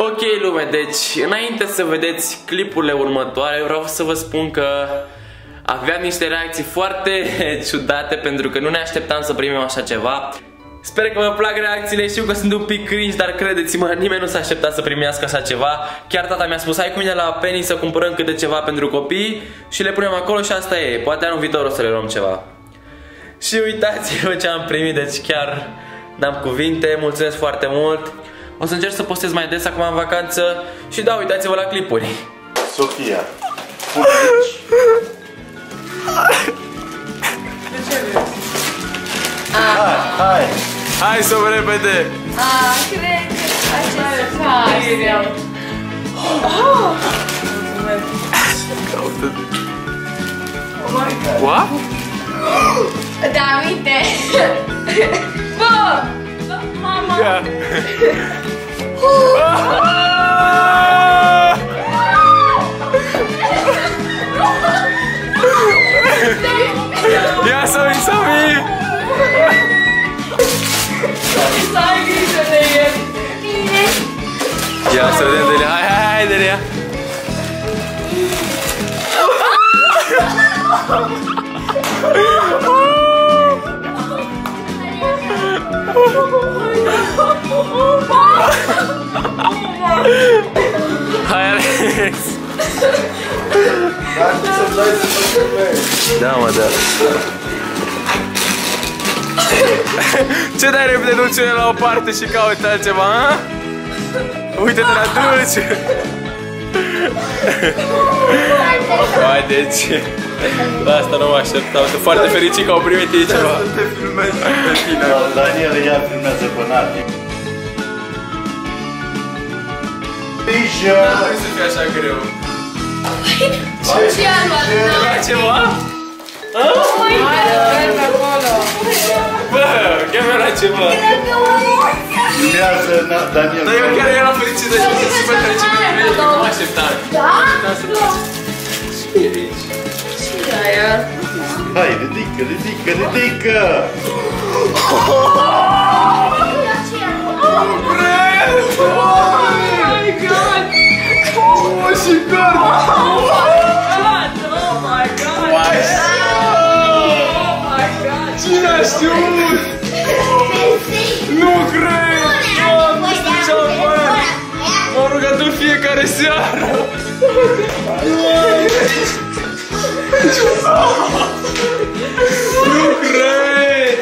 Ok, lume, deci înainte să vedeți clipurile următoare, vreau să vă spun că aveam niște reacții foarte ciudate pentru că nu ne așteptam să primim așa ceva. Sper că vă plac reacțiile, știu că sunt un pic cringe, dar credeți-mă, nimeni nu s-a așteptat să primească așa ceva. Chiar tata mi-a spus, hai cu mine la Penny să cumpărăm câte ceva pentru copii și le punem acolo și asta e, poate anul viitor o să le luăm ceva. Și uitați-vă ce am primit, deci chiar n-am cuvinte, mulțumesc foarte mult. O să încerc să postez mai des acum în vacanță și da, uitați-vă la clipuri. Sofia, hai, hai să o repede. Cred că acest caz. Mulțumesc. What? Da, uite. Bă! Mama! Ia să vii, să vii! Să ai grijă de el! Ia să vedem de el! Hai, hai, hai de el! Hai, Alex! Da, mă, da. Ce dai repede dulciune la o parte și cauți altceva, ha? Uite-te la dulci! Hai, deci... La asta nu mă așteptam, sunt foarte fericit că au primit ei ceva. Să te filmezi pe tine. Daniel, ea filmează pe Nati. Nu trebuie să fie așa greu. Ce am luat ceva? Bă, chiar mi-a luat ceva. Filmează Daniel. Dar eu chiar eram fericit de ce se păi fericit de mine, nu mă așteptam. Da? Ce e aici? Hai, ridică, ridică, ridică! Oh și gard! Oh my god! Oh my god! Cine a știut? Nu cred! Nu știu ce-am făcut! M-au rugat în fiecare seară! Nu cred!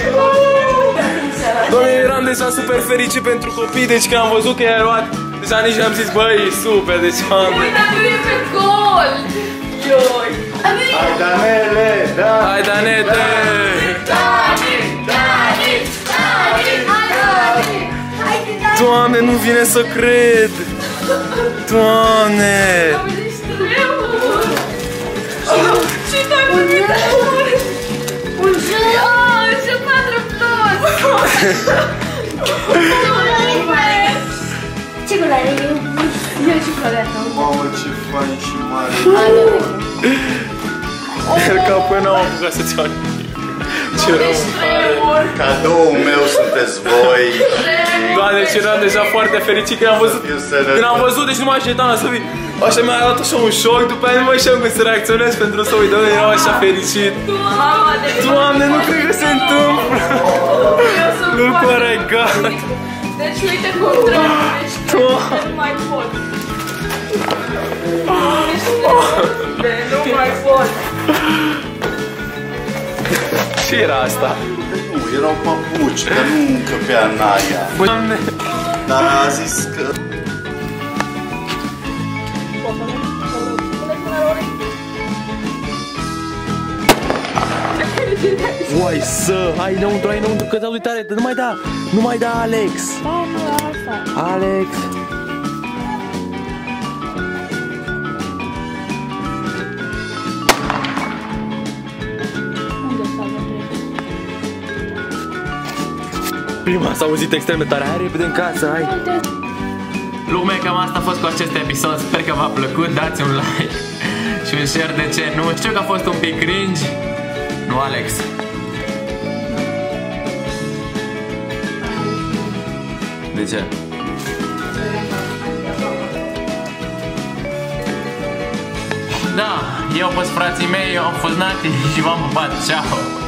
Doamne, eram deja super fericit pentru copii, deci când am văzut că i-a luat, deja nici n-am zis, băi, e super, deci am... Dar nu e pe gol! Ioi! Hai, Danele! Hai, Danete! Dani! Dani! Dani! Doamne, nu vine să cred! Doamne! Ce te-ai primit amor? Un jel! Ce patru plus! Ce culoare e? Eu ce culoare am? Mamă, ce fain și mare! El ca până am apucat să-ți fac nimic. Ce rău îmi pare! Cadoul meu sunteți voi! Doamne, ce eram deja foarte fericit când am văzut! Când am văzut, deci nu m-aș ierta să vin! Așa mi-a dat așa un șoc, după aia nu mai știam cum să reacționez pentru să uit, doamne, erau așa fericit. Doamne, nu cred că se întâmplă. Look what I got. Deci uite cum trebuie, nu mai pot. Nu mai pot. Ce era asta? Nu, erau papuci, că nu încăpea în aia. Dar a zis că... Uai să, hai înăuntru, hai înăuntru, că te-a lui tare, nu mai da, nu mai da, Alex. Alex. Prima s-a auzit extrem de tare, hai repede în casă, hai. Lume, cam asta a fost cu acest episod, sper că v-a plăcut, dați un like și un share, de ce nu, știu că a fost un pic cringe, nu Alex? De ce? Eu pus frații mei, eu am fost Nati și v-am pupat. Ciao!